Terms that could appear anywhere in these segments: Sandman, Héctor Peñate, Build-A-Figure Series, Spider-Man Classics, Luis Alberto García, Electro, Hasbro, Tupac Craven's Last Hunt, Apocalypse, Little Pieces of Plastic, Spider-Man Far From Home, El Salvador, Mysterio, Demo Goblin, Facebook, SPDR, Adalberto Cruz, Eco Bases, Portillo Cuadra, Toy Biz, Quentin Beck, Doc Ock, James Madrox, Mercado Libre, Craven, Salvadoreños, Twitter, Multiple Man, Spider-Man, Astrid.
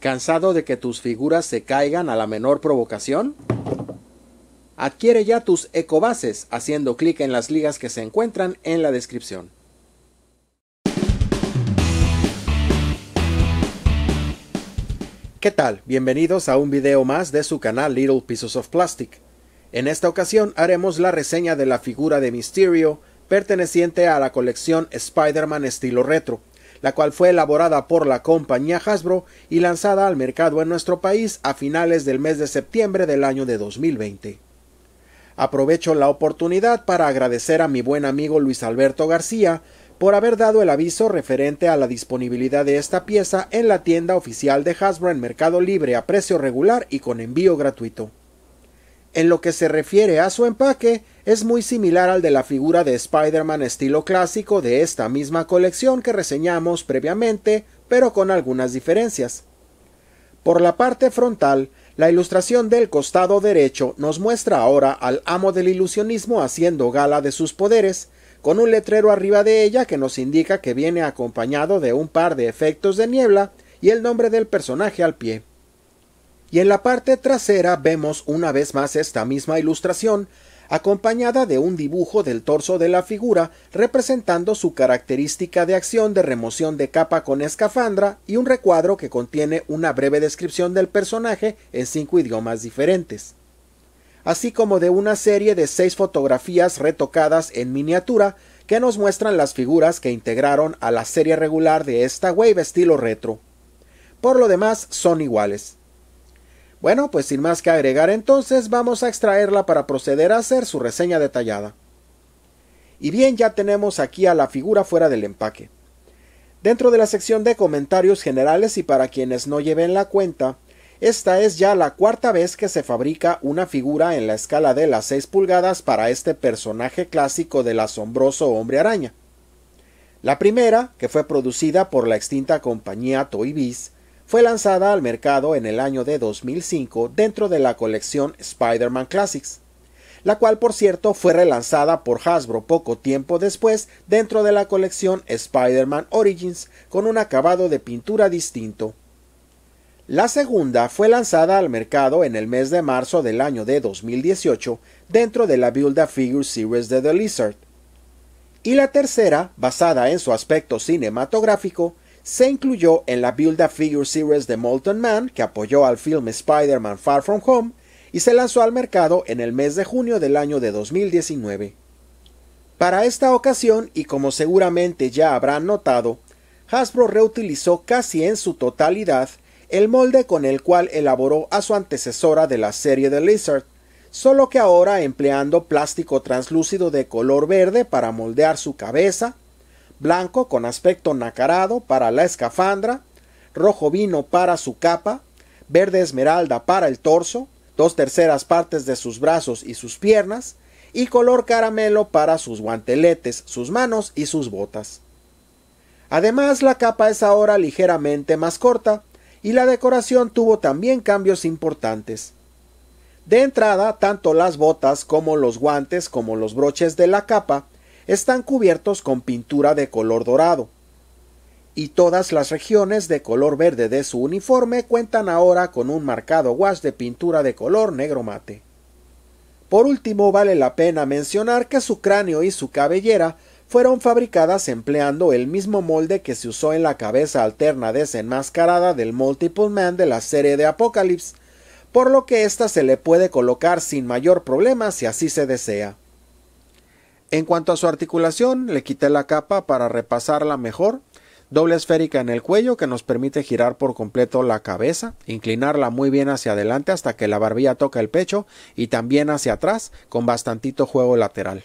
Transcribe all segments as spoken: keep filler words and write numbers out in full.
¿Cansado de que tus figuras se caigan a la menor provocación? Adquiere ya tus ecobases haciendo clic en las ligas que se encuentran en la descripción. ¿Qué tal? Bienvenidos a un video más de su canal Little Pieces of Plastic. En esta ocasión haremos la reseña de la figura de Mysterio perteneciente a la colección Spider-Man estilo retro, la cual fue elaborada por la compañía Hasbro y lanzada al mercado en nuestro país a finales del mes de septiembre del año de dos mil veinte. Aprovecho la oportunidad para agradecer a mi buen amigo Luis Alberto García por haber dado el aviso referente a la disponibilidad de esta pieza en la tienda oficial de Hasbro en Mercado Libre a precio regular y con envío gratuito. En lo que se refiere a su empaque, es muy similar al de la figura de Spider-Man estilo clásico de esta misma colección que reseñamos previamente, pero con algunas diferencias. Por la parte frontal, la ilustración del costado derecho nos muestra ahora al amo del ilusionismo haciendo gala de sus poderes, con un letrero arriba de ella que nos indica que viene acompañado de un par de efectos de niebla y el nombre del personaje al pie. Y en la parte trasera vemos una vez más esta misma ilustración, acompañada de un dibujo del torso de la figura representando su característica de acción de remoción de capa con escafandra y un recuadro que contiene una breve descripción del personaje en cinco idiomas diferentes, así como de una serie de seis fotografías retocadas en miniatura que nos muestran las figuras que integraron a la serie regular de esta wave estilo retro. Por lo demás son iguales. Bueno, pues sin más que agregar entonces, vamos a extraerla para proceder a hacer su reseña detallada. Y bien, ya tenemos aquí a la figura fuera del empaque. Dentro de la sección de comentarios generales y para quienes no lleven la cuenta, esta es ya la cuarta vez que se fabrica una figura en la escala de las seis pulgadas para este personaje clásico del asombroso hombre araña. La primera, que fue producida por la extinta compañía Toy Biz, fue lanzada al mercado en el año de dos mil cinco dentro de la colección Spider-Man Classics, la cual por cierto fue relanzada por Hasbro poco tiempo después dentro de la colección Spider-Man Origins con un acabado de pintura distinto. La segunda fue lanzada al mercado en el mes de marzo del año de dos mil dieciocho dentro de la Build-A-Figure Series de The Lizard. Y la tercera, basada en su aspecto cinematográfico, se incluyó en la Build-A-Figure Series de Molten Man, que apoyó al film Spider-Man Far From Home, y se lanzó al mercado en el mes de junio del año de dos mil diecinueve. Para esta ocasión, y como seguramente ya habrán notado, Hasbro reutilizó casi en su totalidad el molde con el cual elaboró a su antecesora de la serie The Lizard, solo que ahora empleando plástico translúcido de color verde para moldear su cabeza, blanco con aspecto nacarado para la escafandra, rojo vino para su capa, verde esmeralda para el torso, dos terceras partes de sus brazos y sus piernas, y color caramelo para sus guanteletes, sus manos y sus botas. Además, la capa es ahora ligeramente más corta, y la decoración tuvo también cambios importantes. De entrada, tanto las botas como los guantes como los broches de la capa están cubiertos con pintura de color dorado, y todas las regiones de color verde de su uniforme cuentan ahora con un marcado wash de pintura de color negro mate. Por último, vale la pena mencionar que su cráneo y su cabellera fueron fabricadas empleando el mismo molde que se usó en la cabeza alterna desenmascarada del Multiple Man de la serie de Apocalypse, por lo que ésta se le puede colocar sin mayor problema si así se desea. En cuanto a su articulación, le quité la capa para repasarla mejor, doble esférica en el cuello que nos permite girar por completo la cabeza, inclinarla muy bien hacia adelante hasta que la barbilla toca el pecho y también hacia atrás con bastantito juego lateral.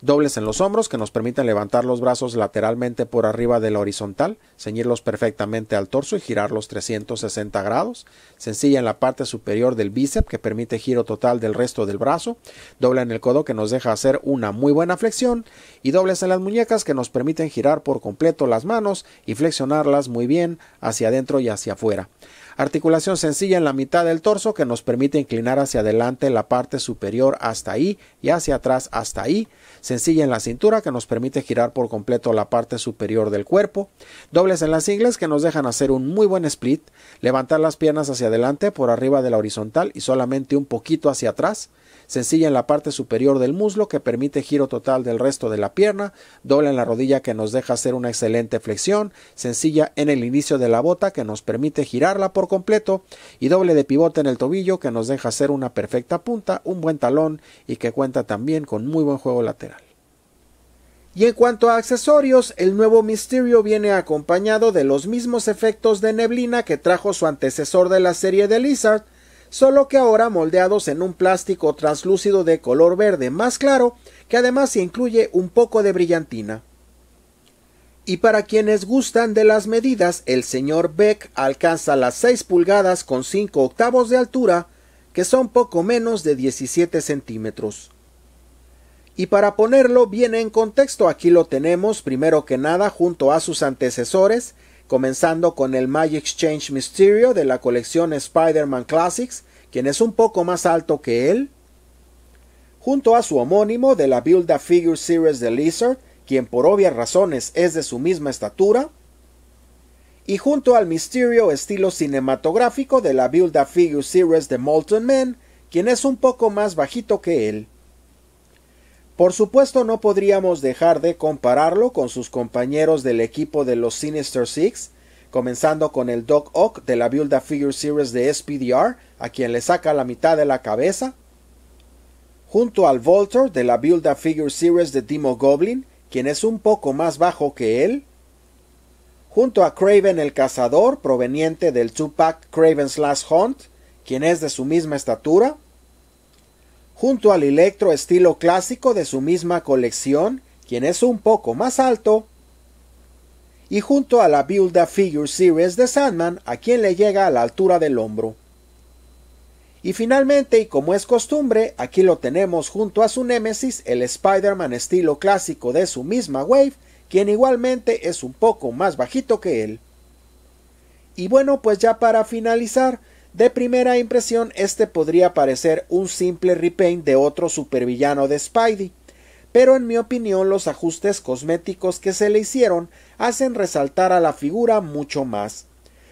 Dobles en los hombros que nos permiten levantar los brazos lateralmente por arriba de la horizontal, ceñirlos perfectamente al torso y girarlos trescientos sesenta grados. Sencilla en la parte superior del bíceps que permite giro total del resto del brazo. Doble en el codo que nos deja hacer una muy buena flexión. Y dobles en las muñecas que nos permiten girar por completo las manos y flexionarlas muy bien hacia adentro y hacia afuera. Articulación sencilla en la mitad del torso que nos permite inclinar hacia adelante la parte superior hasta ahí y hacia atrás hasta ahí. Sencilla en la cintura que nos permite girar por completo la parte superior del cuerpo. Dobles en las ingles que nos dejan hacer un muy buen split. Levantar las piernas hacia adelante por arriba de la horizontal y solamente un poquito hacia atrás. Sencilla en la parte superior del muslo que permite giro total del resto de la pierna, doble en la rodilla que nos deja hacer una excelente flexión, sencilla en el inicio de la bota que nos permite girarla por completo y doble de pivote en el tobillo que nos deja hacer una perfecta punta, un buen talón y que cuenta también con muy buen juego lateral. Y en cuanto a accesorios, el nuevo Mysterio viene acompañado de los mismos efectos de neblina que trajo su antecesor de la serie de Lizard, solo que ahora moldeados en un plástico translúcido de color verde más claro, que además se incluye un poco de brillantina. Y para quienes gustan de las medidas, el señor Beck alcanza las seis pulgadas con cinco octavos de altura, que son poco menos de diecisiete centímetros. Y para ponerlo bien en contexto, aquí lo tenemos primero que nada junto a sus antecesores, comenzando con el Magic Change Mysterio de la colección Spider-Man Classics, quien es un poco más alto que él, junto a su homónimo de la Build-A-Figure Series de Lizard, quien por obvias razones es de su misma estatura, y junto al Mysterio estilo cinematográfico de la Build-A-Figure Series de Molten Man, quien es un poco más bajito que él. Por supuesto no podríamos dejar de compararlo con sus compañeros del equipo de los Sinister Six, comenzando con el Doc Ock de la Build-A-Figure Series de S P D R, a quien le saca la mitad de la cabeza, junto al Voltor de la Build-A-Figure Series de Demo Goblin, quien es un poco más bajo que él, junto a Craven el Cazador, proveniente del Tupac Craven's Last Hunt, quien es de su misma estatura, junto al Electro estilo clásico de su misma colección, quien es un poco más alto, y junto a la Build-A-Figure Series de Sandman, a quien le llega a la altura del hombro. Y finalmente, y como es costumbre, aquí lo tenemos junto a su némesis, el Spider-Man estilo clásico de su misma wave, quien igualmente es un poco más bajito que él. Y bueno, pues ya para finalizar, de primera impresión, este podría parecer un simple repaint de otro supervillano de Spidey, pero en mi opinión los ajustes cosméticos que se le hicieron hacen resaltar a la figura mucho más.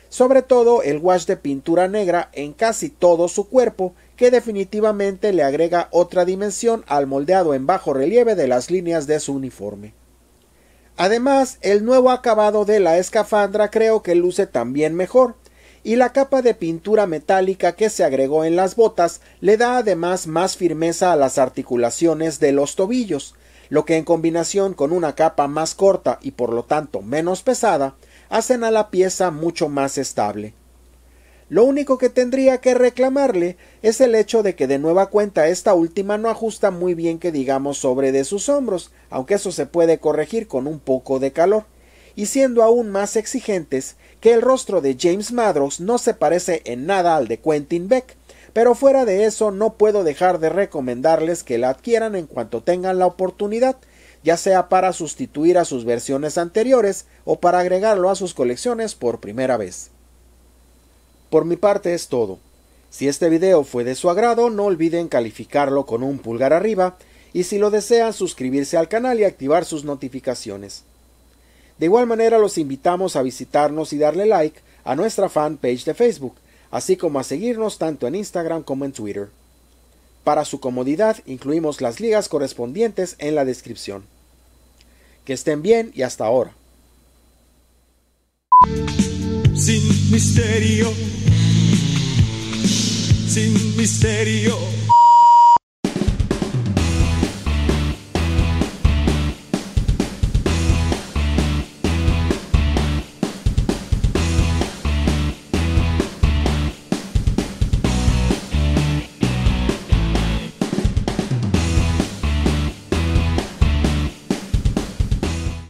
Sobre todo el wash de pintura negra en casi todo su cuerpo, que definitivamente le agrega otra dimensión al moldeado en bajo relieve de las líneas de su uniforme. Además, el nuevo acabado de la escafandra creo que luce también mejor, y la capa de pintura metálica que se agregó en las botas le da además más firmeza a las articulaciones de los tobillos, lo que en combinación con una capa más corta y por lo tanto menos pesada, hacen a la pieza mucho más estable. Lo único que tendría que reclamarle es el hecho de que de nueva cuenta esta última no ajusta muy bien que digamos sobre de sus hombros, aunque eso se puede corregir con un poco de calor. Y siendo aún más exigentes, que el rostro de James Madrox no se parece en nada al de Quentin Beck, pero fuera de eso no puedo dejar de recomendarles que la adquieran en cuanto tengan la oportunidad, ya sea para sustituir a sus versiones anteriores o para agregarlo a sus colecciones por primera vez. Por mi parte es todo. Si este video fue de su agrado, no olviden calificarlo con un pulgar arriba y si lo desean suscribirse al canal y activar sus notificaciones. De igual manera los invitamos a visitarnos y darle like a nuestra fanpage de Facebook, así como a seguirnos tanto en Instagram como en Twitter. Para su comodidad incluimos las ligas correspondientes en la descripción. Que estén bien y hasta ahora. Sin misterio. Sin misterio.